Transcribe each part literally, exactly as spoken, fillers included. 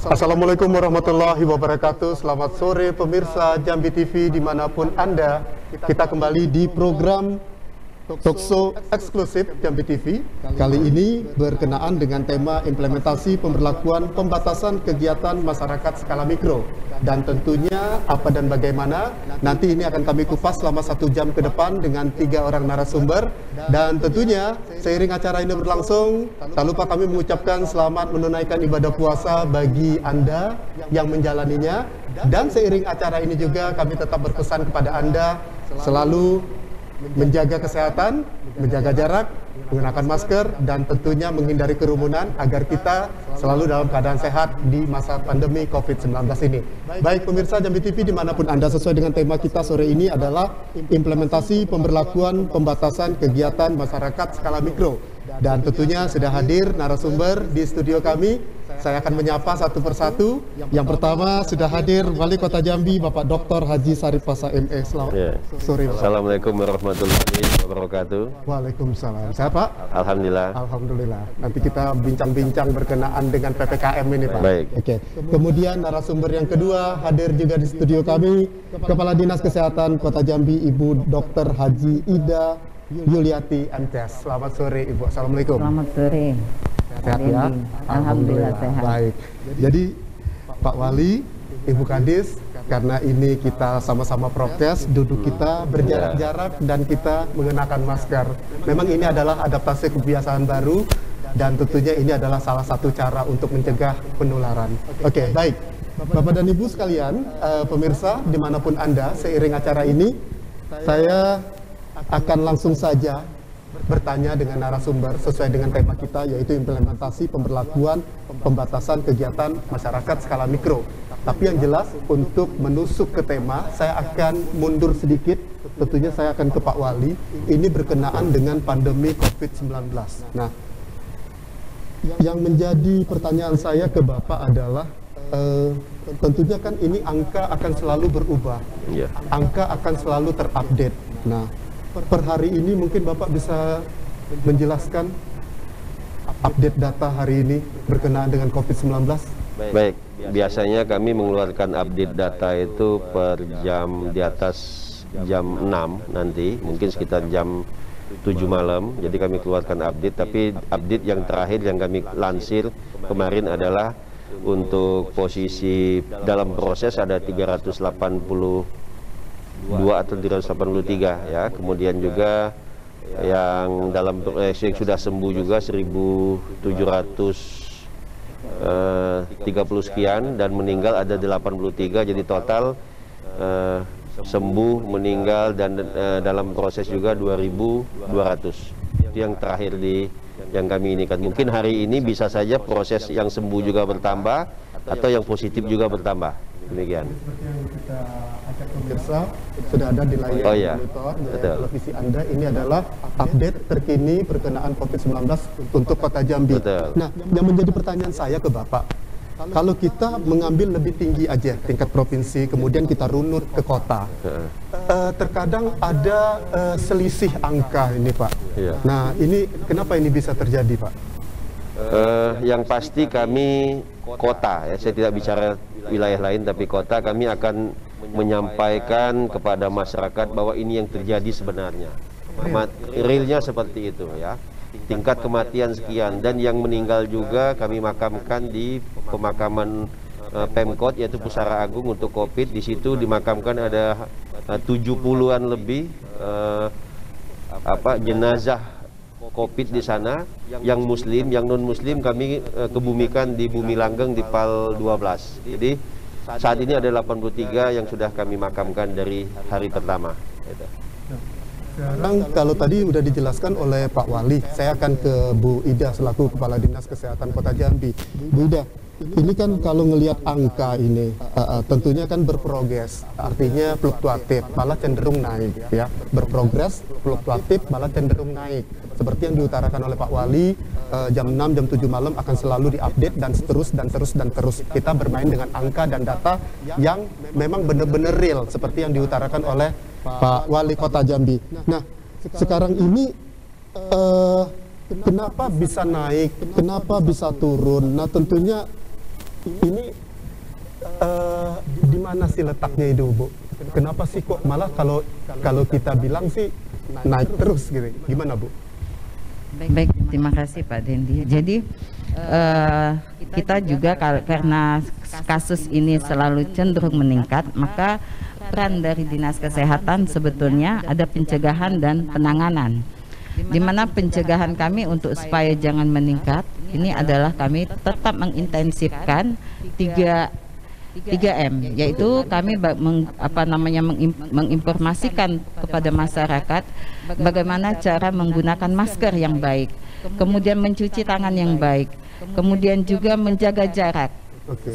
Assalamualaikum warahmatullahi wabarakatuh. Selamat sore pemirsa Jambi T V dimanapun Anda. Kita kembali di program Talkshow eksklusif Jambi T V. Kali ini berkenaan dengan tema implementasi pemberlakuan pembatasan kegiatan masyarakat skala mikro. Dan tentunya apa dan bagaimana, nanti ini akan kami kupas selama satu jam ke depan dengan tiga orang narasumber. Dan tentunya seiring acara ini berlangsung, tak lupa kami mengucapkan selamat menunaikan ibadah puasa bagi Anda yang menjalaninya. Dan seiring acara ini juga kami tetap berpesan kepada Anda selalu menjaga kesehatan, menjaga jarak, menggunakan masker, dan tentunya menghindari kerumunan agar kita selalu dalam keadaan sehat di masa pandemi COVID sembilan belas ini. Baik pemirsa Jambi T V dimanapun Anda, sesuai dengan tema kita sore ini adalah implementasi pemberlakuan pembatasan kegiatan masyarakat skala mikro. Dan tentunya sudah hadir narasumber di studio kami. Saya akan menyapa satu persatu. Yang pertama sudah hadir Wali Kota Jambi, Bapak Doktor Haji Sarifasa M E. Selamat yeah. sore. Assalamualaikum warahmatullahi wabarakatuh. Waalaikumsalam. Saya Pak? Alhamdulillah. Alhamdulillah. Nanti kita bincang-bincang berkenaan dengan P P K M ini Pak. Baik. Oke. Kemudian narasumber yang kedua hadir juga di studio kami, Kepala Dinas Kesehatan Kota Jambi, Ibu Doktor Haji Ida Yuliati Amtis. Selamat sore Ibu. Assalamualaikum. Selamat sore. Sehat ya? Alhamdulillah, Alhamdulillah sehat. Baik. Jadi Pak Wali, Ibu Kadis, karena ini kita sama-sama prokes, duduk kita berjarak-jarak dan kita mengenakan masker. Memang ini adalah adaptasi kebiasaan baru dan tentunya ini adalah salah satu cara untuk mencegah penularan. Oke, okay, baik. Bapak dan Ibu sekalian, uh, pemirsa dimanapun Anda, seiring acara ini saya akan langsung saja bertanya dengan narasumber sesuai dengan tema kita, yaitu implementasi pemberlakuan pembatasan kegiatan masyarakat skala mikro. Tapi yang jelas untuk menusuk ke tema, saya akan mundur sedikit, tentunya saya akan ke Pak Wali, ini berkenaan dengan pandemi COVID sembilan belas. Nah, yang menjadi pertanyaan saya ke Bapak adalah, Uh, tentunya kan ini angka akan selalu berubah, yeah. angka akan selalu terupdate. Nah, per hari ini mungkin Bapak bisa menjelaskan update data hari ini berkenaan dengan COVID sembilan belas? Baik, biasanya kami mengeluarkan update data itu per jam di atas jam enam nanti, mungkin sekitar jam tujuh malam, jadi kami keluarkan update, tapi update yang terakhir yang kami lansir kemarin adalah untuk posisi dalam proses ada tiga ratus delapan puluh dua atau tiga ratus delapan puluh tiga ya, kemudian juga yang dalam proses yang sudah sembuh juga seribu tujuh ratus tiga puluh sekian dan meninggal ada delapan puluh tiga, jadi total eh, sembuh, meninggal dan eh, dalam proses juga dua ribu dua ratus. Itu yang terakhir di yang kami ini kan. Mungkin hari ini bisa saja proses yang sembuh juga bertambah atau yang positif juga bertambah. Demikian. Pemirsa sudah ada di layar oh, iya. monitor televisi Anda, ini adalah update terkini berkenaan COVID sembilan belas untuk Kota Jambi. Betul. Nah, yang menjadi pertanyaan saya ke Bapak, kalau kita mengambil lebih tinggi aja tingkat provinsi, kemudian kita runut ke kota, uh. Uh, terkadang ada uh, selisih angka ini Pak. Yeah. Nah ini kenapa ini bisa terjadi Pak? Uh, yang pasti kami kota, ya, saya tidak bicara wilayah lain tapi kota, kami akan menyampaikan kepada masyarakat bahwa ini yang terjadi sebenarnya. Realnya seperti itu ya. Tingkat kematian sekian dan yang meninggal juga kami makamkan di pemakaman uh, Pemkot yaitu Pusara Agung untuk Covid. Di situ dimakamkan ada tujuh puluhan lebih uh, apa jenazah Covid di sana, yang muslim, yang non muslim kami uh, kebumikan di Bumi Langgeng di Pal dua belas. Jadi saat ini ada delapan puluh tiga yang sudah kami makamkan dari hari pertama. Sekarang kalau tadi sudah dijelaskan oleh Pak Wali, saya akan ke Bu Ida selaku Kepala Dinas Kesehatan Kota Jambi. Bu Ida, ini kan kalau ngelihat angka ini uh, uh, tentunya kan berprogres, artinya fluktuatif, malah cenderung naik ya. Berprogres, fluktuatif, malah cenderung naik. Seperti yang diutarakan oleh Pak Wali, uh, jam enam, jam tujuh malam akan selalu diupdate dan terus dan terus dan terus. Kita bermain dengan angka dan data yang memang benar-benar real seperti yang diutarakan oleh Pak Wali Kota Jambi. Nah, sekarang ini uh, kenapa bisa naik, kenapa bisa turun? Nah, tentunya ini uh, di mana sih letaknya itu, Bu? Kenapa sih kok malah kalau kalau kita bilang sih naik terus gitu? Gimana, Bu? Baik, baik, terima kasih Pak Dendi. Jadi uh, kita juga karena kasus ini selalu cenderung meningkat, maka peran dari Dinas Kesehatan sebetulnya ada pencegahan dan penanganan. Di mana pencegahan kami untuk supaya jangan meningkat, ini adalah kami tetap mengintensifkan tiga M, yaitu kami meng, apa namanya menginformasikan kepada masyarakat bagaimana cara menggunakan masker yang baik, kemudian mencuci tangan yang baik, kemudian juga menjaga jarak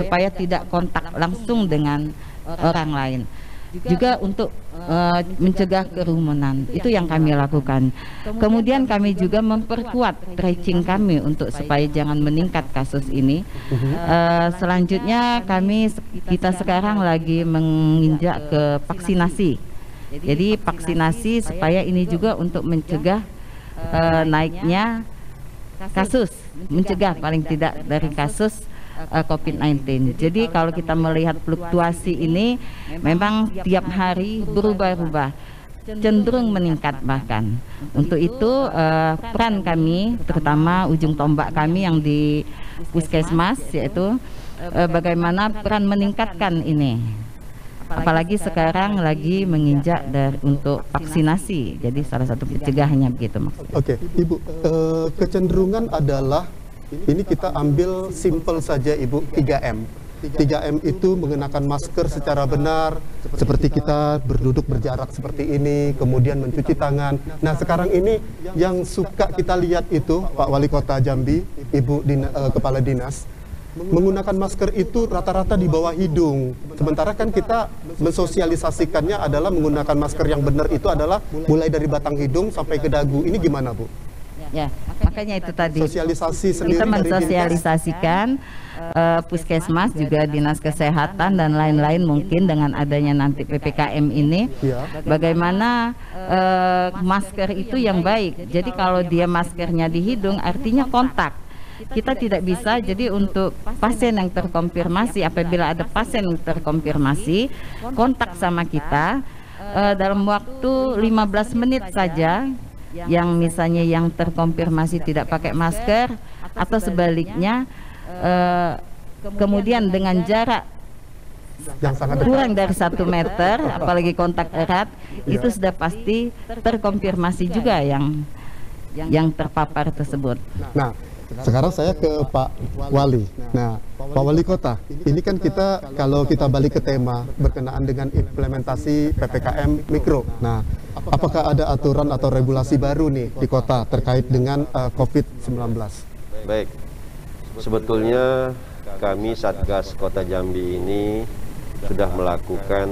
supaya tidak kontak langsung dengan orang lain, juga untuk uh, mencegah kerumunan. Itu yang kami lakukan. Kemudian kami juga memperkuat tracing kami untuk supaya jangan meningkat kasus ini. Uh, selanjutnya kami kita sekarang lagi menginjak ke vaksinasi. Jadi vaksinasi supaya ini juga untuk mencegah uh, naiknya kasus, mencegah paling tidak dari kasus COVID sembilan belas. Jadi kalau kita melihat fluktuasi ini memang tiap hari berubah-ubah, cenderung meningkat bahkan. Untuk itu uh, peran kami, terutama ujung tombak kami yang di Puskesmas, yaitu uh, bagaimana peran meningkatkan ini. Apalagi sekarang lagi menginjak dari untuk vaksinasi. Jadi salah satu pencegahannya begitu maksudnya. Oke, Ibu, uh, kecenderungan adalah ini kita ambil simple saja, Ibu, tiga M. tiga M itu mengenakan masker secara benar, seperti kita berduduk berjarak seperti ini, kemudian mencuci tangan. Nah, sekarang ini yang suka kita lihat itu, Pak Wali Kota Jambi, Ibu Dina, eh, Kepala Dinas, menggunakan masker itu rata-rata di bawah hidung. Sementara kan kita mensosialisasikannya adalah menggunakan masker yang benar itu adalah mulai dari batang hidung sampai ke dagu. Ini gimana, Bu? Ya, makanya itu tadi sosialisasi sendiri, kita mensosialisasikan uh, puskesmas juga dinas kesehatan dan lain-lain, mungkin dengan adanya nanti P P K M ini ya. Bagaimana uh, masker itu yang baik. Jadi kalau dia maskernya di hidung artinya kontak, kita tidak bisa. Jadi untuk pasien yang terkonfirmasi, apabila ada pasien yang terkonfirmasi kontak sama kita uh, dalam waktu lima belas menit saja, yang misalnya yang terkonfirmasi tidak pakai masker atau sebaliknya, eh, kemudian dengan jarak yang sangat kurang dari satu meter, apalagi kontak erat, itu sudah pasti terkonfirmasi juga yang yang terpapar tersebut. Nah, sekarang saya ke Pak Wali. Nah, Pak Wali Kota, ini kan kita kalau kita balik ke tema berkenaan dengan implementasi P P K M Mikro. Nah, apakah ada aturan atau regulasi baru nih di kota terkait dengan uh, COVID sembilan belas? Baik, sebetulnya kami Satgas Kota Jambi ini sudah melakukan,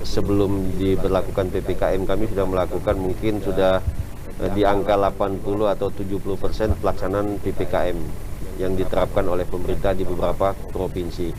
sebelum diberlakukan P P K M, kami sudah melakukan mungkin sudah di angka delapan puluh atau tujuh puluh persen pelaksanaan P P K M yang diterapkan oleh pemerintah di beberapa provinsi.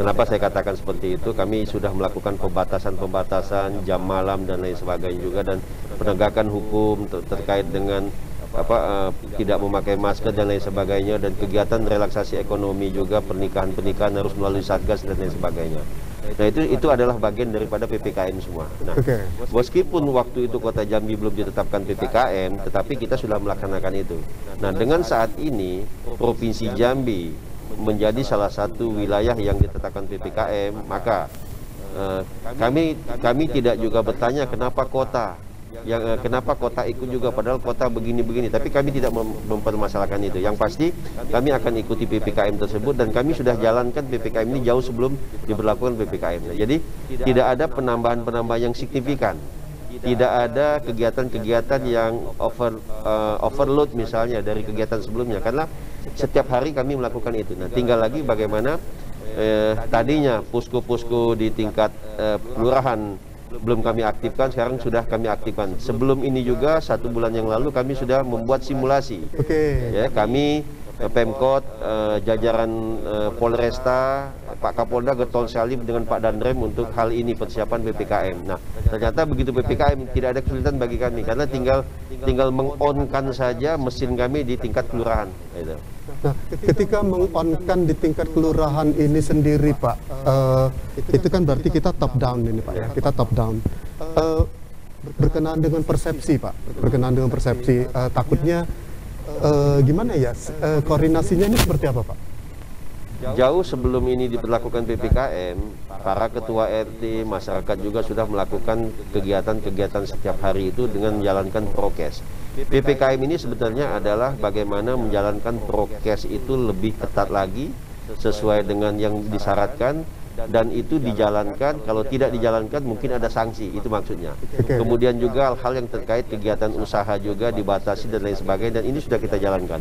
Kenapa saya katakan seperti itu? Kami sudah melakukan pembatasan-pembatasan jam malam dan lain sebagainya juga, dan penegakan hukum ter terkait dengan apa uh, tidak memakai masker dan lain sebagainya, dan kegiatan relaksasi ekonomi juga, pernikahan-pernikahan harus melalui Satgas dan lain sebagainya. Nah, itu itu adalah bagian daripada P P K M semua. Nah, okay. Meskipun waktu itu Kota Jambi belum ditetapkan P P K M, tetapi kita sudah melaksanakan itu. Nah, dengan saat ini Provinsi Jambi menjadi salah satu wilayah yang ditetapkan P P K M, maka eh, kami kami tidak juga bertanya kenapa kota yang eh, kenapa kota ikut juga, padahal kota begini-begini, tapi kami tidak mem mempermasalahkan itu. Yang pasti kami akan ikuti P P K M tersebut, dan kami sudah jalankan P P K M ini jauh sebelum diberlakukan P P K M. Jadi tidak ada penambahan-penambahan yang signifikan. Tidak ada kegiatan-kegiatan yang over, uh, overload misalnya dari kegiatan sebelumnya, karena setiap hari kami melakukan itu. Nah, tinggal lagi bagaimana eh, tadinya posko-posko di tingkat eh, kelurahan belum kami aktifkan, sekarang sudah kami aktifkan. Sebelum ini juga satu bulan yang lalu kami sudah membuat simulasi. Oke. Ya, kami Pemkot, eh, jajaran eh, Polresta, Pak Kapolda Getol Salim dengan Pak Dandrem untuk hal ini persiapan P P K M. Nah, ternyata begitu P P K M tidak ada kesulitan bagi kami karena tinggal tinggal mengonkan saja mesin kami di tingkat kelurahan. Nah, ketika mengonkan di tingkat kelurahan ini sendiri, Pak, eh, itu kan berarti kita top down ini, Pak, ya, kita top down. Eh, berkenaan dengan persepsi, Pak, berkenaan dengan persepsi, eh, takutnya. Uh, gimana ya, uh, koordinasinya ini seperti apa, Pak? Jauh sebelum ini diberlakukan P P K M, para ketua R T, masyarakat juga sudah melakukan kegiatan-kegiatan setiap hari itu dengan menjalankan prokes. P P K M ini sebenarnya adalah bagaimana menjalankan prokes itu lebih ketat lagi, sesuai dengan yang disyaratkan, dan itu dijalankan. Kalau tidak dijalankan mungkin ada sanksi, itu maksudnya. Okay. Kemudian juga hal-hal yang terkait kegiatan usaha juga dibatasi dan lain sebagainya, dan ini sudah kita jalankan.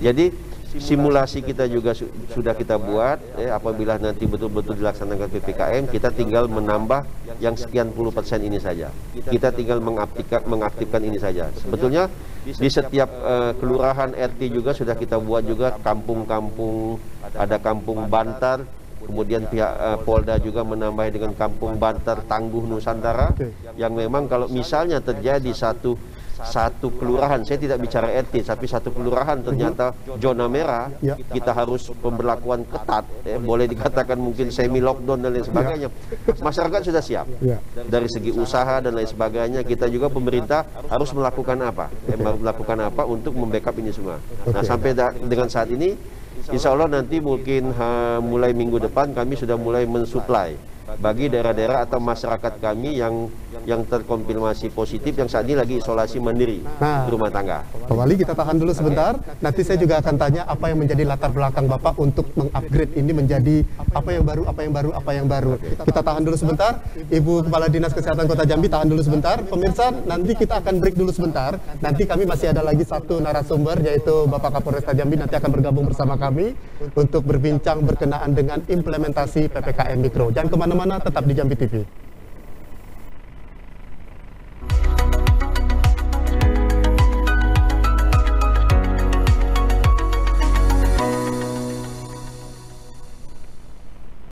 Jadi simulasi kita juga su sudah kita buat, eh, apabila nanti betul-betul dilaksanakan P P K M, kita tinggal menambah yang sekian puluh persen ini saja, kita tinggal mengaktifkan, mengaktifkan ini saja. Sebetulnya di setiap eh, kelurahan R T juga sudah kita buat juga kampung-kampung, ada kampung Bantar. Kemudian pihak uh, Polda juga menambah dengan kampung Bantar Tangguh Nusantara, okay, yang memang kalau misalnya terjadi satu satu kelurahan, saya tidak bicara R T, tapi satu kelurahan ternyata zona merah, ya, kita harus pemberlakuan ketat, ya, boleh dikatakan mungkin semi lockdown dan lain sebagainya, ya. Masyarakat sudah siap, ya, dari segi usaha dan lain sebagainya. Kita juga pemerintah harus melakukan apa, okay, eh, melakukan apa untuk membackup ini semua, okay. Nah, sampai dengan saat ini Insya Allah nanti mungkin ha, mulai minggu depan kami sudah mulai mensuplai bagi daerah-daerah atau masyarakat kami yang yang terkonfirmasi positif, yang saat ini lagi isolasi mandiri, nah, di rumah tangga. Pak Wali, kita tahan dulu sebentar. Nanti saya juga akan tanya apa yang menjadi latar belakang Bapak untuk mengupgrade ini menjadi apa yang baru, apa yang baru, apa yang baru. Kita tahan dulu sebentar. Ibu Kepala Dinas Kesehatan Kota Jambi, tahan dulu sebentar. Pemirsa, nanti kita akan break dulu sebentar. Nanti kami masih ada lagi satu narasumber, yaitu Bapak Kapolresta Jambi, nanti akan bergabung bersama kami untuk berbincang berkenaan dengan implementasi P P K M Mikro. Jangan kemana-mana, tetap di Jambi T V.